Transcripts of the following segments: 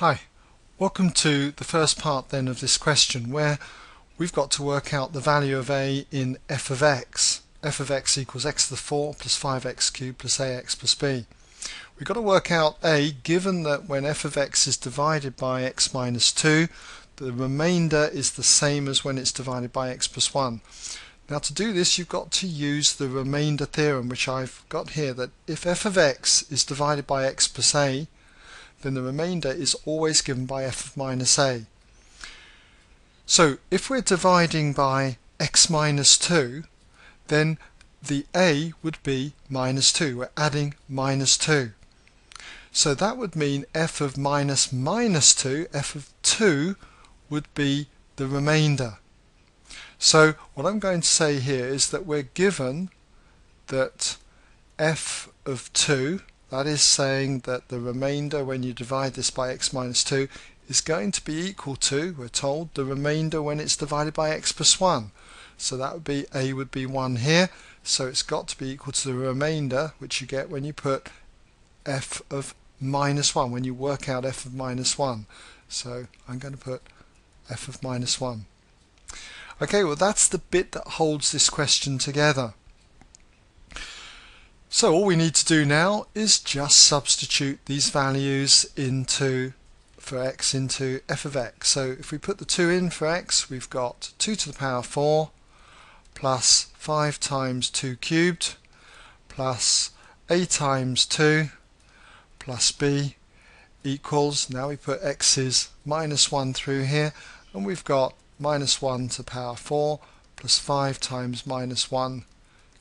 Hi, welcome to the first part then of this question where we've got to work out the value of a in f of x equals x to the 4 plus 5x cubed plus ax plus b. We've got to work out a given that when f of x is divided by x minus 2 the remainder is the same as when it's divided by x plus 1. Now to do this you've got to use the remainder theorem, which I've got here, that if f of x is divided by x plus a, then the remainder is always given by f of minus a. So if we're dividing by x minus 2, then the a would be minus 2. We're adding minus 2. So that would mean f of minus 2, f of 2 would be the remainder. So what I'm going to say here is that we're given that f of 2, that is saying that the remainder when you divide this by x minus 2 is going to be equal to, we're told, the remainder when it's divided by x plus 1. So that would be, a would be 1 here, so it's got to be equal to the remainder, which you get when you put f of minus 1, when you work out f of minus 1. So I'm going to put f of minus 1. Okay, well that's the bit that holds this question together. So all we need to do now is just substitute these values for x into f of x. So if we put the 2 in for x, we've got 2 to the power 4 plus 5 times 2 cubed plus a times 2 plus b equals, now we put x's minus 1 through here, and we've got minus 1 to the power 4 plus 5 times minus 1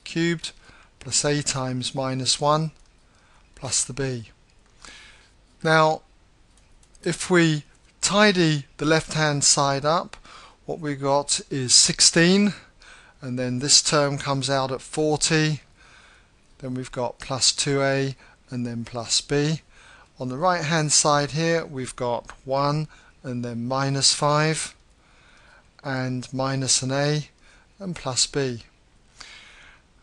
cubed plus a times minus 1 plus the b. Now if we tidy the left hand side up, what we got is 16, and then this term comes out at 40, then we've got plus 2a and then plus b. On the right hand side here we've got 1 and then minus 5 and minus an a and plus b.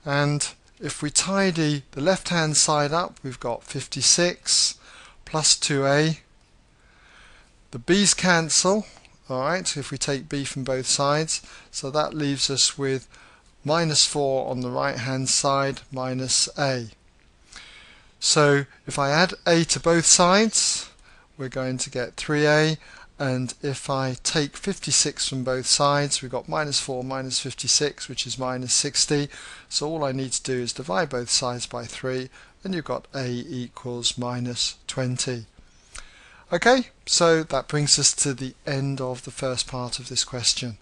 And if we tidy the left hand side up, we've got 56 plus 2a. The b's cancel, alright, if we take b from both sides, so that leaves us with minus 4 on the right hand side minus a. So if I add a to both sides we're going to get 3a, and if I take 56 from both sides we've got minus 4 minus 56, which is minus 60, so all I need to do is divide both sides by 3 and you've got a equals minus 20. Okay, so that brings us to the end of the first part of this question.